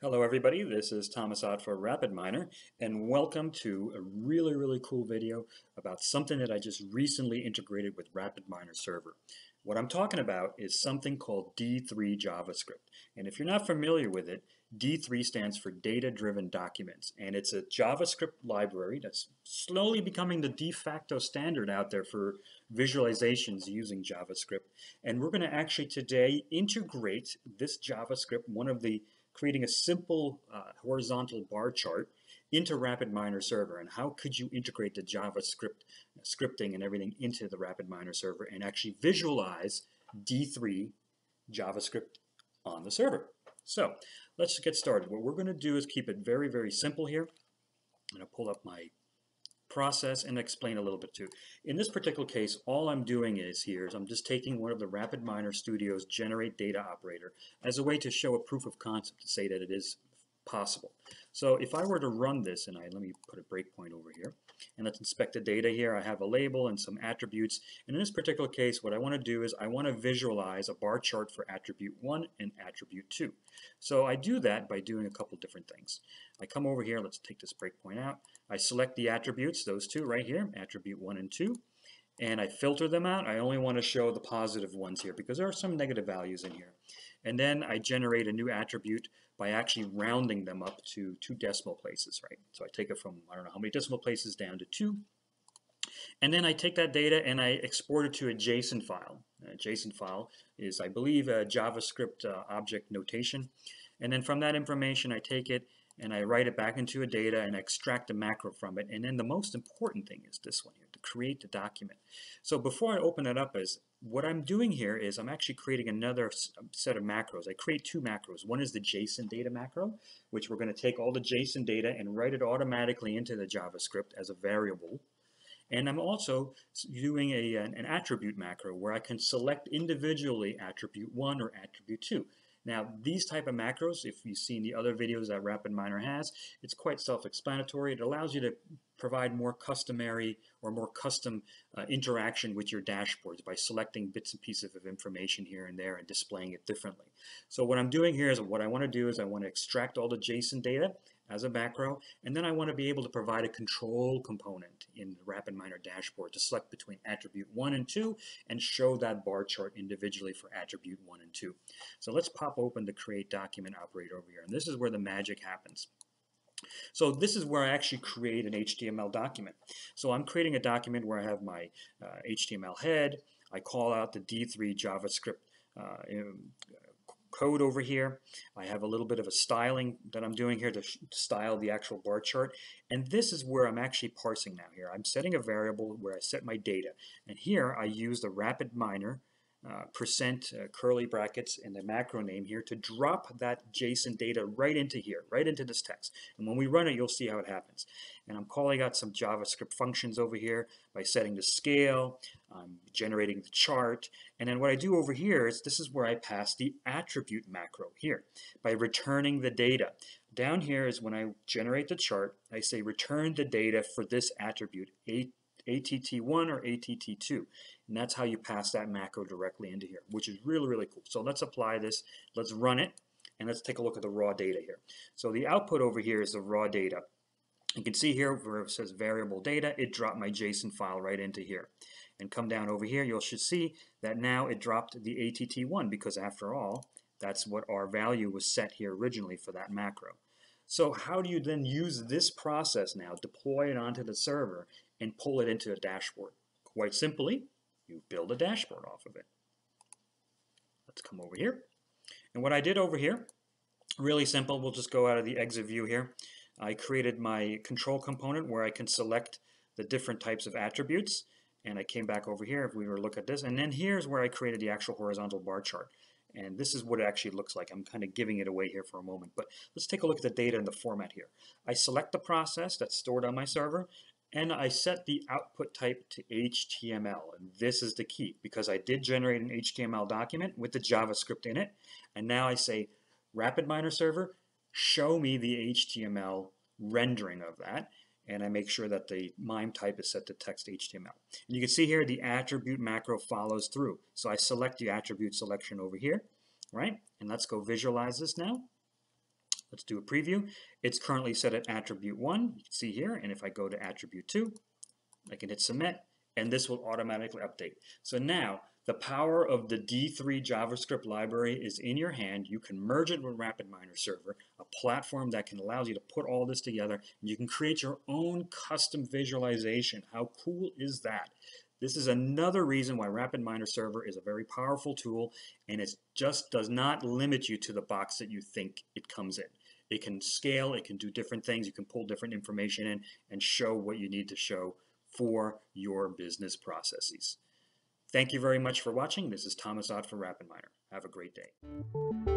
Hello everybody, this is Thomas Ott for RapidMiner, and welcome to a really cool video about something that I just recently integrated with RapidMiner Server. What I'm talking about is something called D3 JavaScript, and if you're not familiar with it, D3 stands for Data-Driven Documents, and it's a JavaScript library that's slowly becoming the de facto standard out there for visualizations using JavaScript. And we're going to actually today integrate this JavaScript, creating a simple horizontal bar chart into RapidMiner Server. And how could you integrate the JavaScript scripting and everything into the RapidMiner Server and actually visualize D3 JavaScript on the server? So let's get started. What we're going to do is keep it very simple here. I'm going to pull up my process and explain a little bit too. In this particular case, all I'm doing is I'm just taking one of the RapidMiner Studio's generate data operator as a way to show a proof of concept to say that it is possible. So if I were to run this, and let me put a breakpoint over here, and let's inspect the data here. I have a label and some attributes, and in this particular case what I want to do is I want to visualize a bar chart for attribute 1 and attribute 2. So I do that by doing a couple different things. I come over here, let's take this breakpoint out. I select the attributes, those two right here, attribute 1 and 2, and I filter them out. I only want to show the positive ones here because there are some negative values in here. And then I generate a new attribute by actually rounding them up to 2 decimal places, right? So I take it from, I don't know how many decimal places, down to 2. And then I take that data and I export it to a JSON file. A JSON file is, I believe, a JavaScript object notation. And then from that information, I take it and I write it back into a data and extract a macro from it. And then the most important thing is this one here, to create the document. So before I open it up, what I'm doing here is I'm actually creating another set of macros. I create 2 macros. One is the JSON data macro, which we're going to take all the JSON data and write it automatically into the JavaScript as a variable. And I'm also doing an attribute macro where I can select individually attribute 1 or attribute 2. Now, these type of macros, if you've seen the other videos that RapidMiner has, it's quite self-explanatory. It allows you to provide more customary or more custom interaction with your dashboards by selecting bits and pieces of information here and there and displaying it differently. So what I'm doing here is what I want to do is I want to extract all the JSON data as a macro, and then I want to be able to provide a control component in the RapidMiner dashboard to select between attribute 1 and 2 and show that bar chart individually for attribute 1 and 2. So let's pop open the create document operator over here, and this is where the magic happens. So this is where I actually create an HTML document. So I'm creating a document where I have my HTML head. I call out the D3 JavaScript code over here. I have a little bit of a styling that I'm doing here to style the actual bar chart. And this is where I'm actually parsing now here. I'm setting a variable where I set my data. And here I use the RapidMiner percent curly brackets and the macro name here to drop that JSON data right into here, right into this text. And when we run it, you'll see how it happens. And I'm calling out some JavaScript functions over here by setting the scale, generating the chart. And then what I do over here is this is where I pass the attribute macro here by returning the data. Down here is when I generate the chart, I say return the data for this attribute, ATT1 or ATT2, and that's how you pass that macro directly into here, which is really cool. So let's apply this, let's run it, and let's take a look at the raw data here. So the output over here is the raw data. You can see here where it says variable data, it dropped my JSON file right into here. And come down over here, you should see that now it dropped the ATT1 because after all, that's what our value was set here originally for that macro. So how do you then use this process now, deploy it onto the server, and pull it into a dashboard? Quite simply, you build a dashboard off of it. Let's come over here. And what I did over here, really simple, we'll just go out of the exit view here. I created my control component where I can select the different types of attributes. And I came back over here if we were to look at this. And then here's where I created the actual horizontal bar chart. And this is what it actually looks like. I'm kind of giving it away here for a moment, but let's take a look at the data and the format here. I select the process that's stored on my server, and I set the output type to HTML. And this is the key, because I did generate an HTML document with the JavaScript in it. And now I say, RapidMiner Server, show me the HTML rendering of that. and I make sure that the MIME type is set to text HTML. And you can see here the attribute macro follows through. So I select the attribute selection over here, right? And let's go visualize this now. Let's do a preview. It's currently set at attribute 1, you can see here, and if I go to attribute 2, I can hit submit, and this will automatically update. So now, the power of the D3 JavaScript library is in your hand. You can merge it with RapidMiner Server, a platform that can allow you to put all this together, and you can create your own custom visualization. How cool is that? This is another reason why RapidMiner Server is a very powerful tool, and it just does not limit you to the box that you think it comes in. It can scale, it can do different things, you can pull different information in and show what you need to show for your business processes. Thank you very much for watching. This is Thomas Ott for RapidMiner. Have a great day.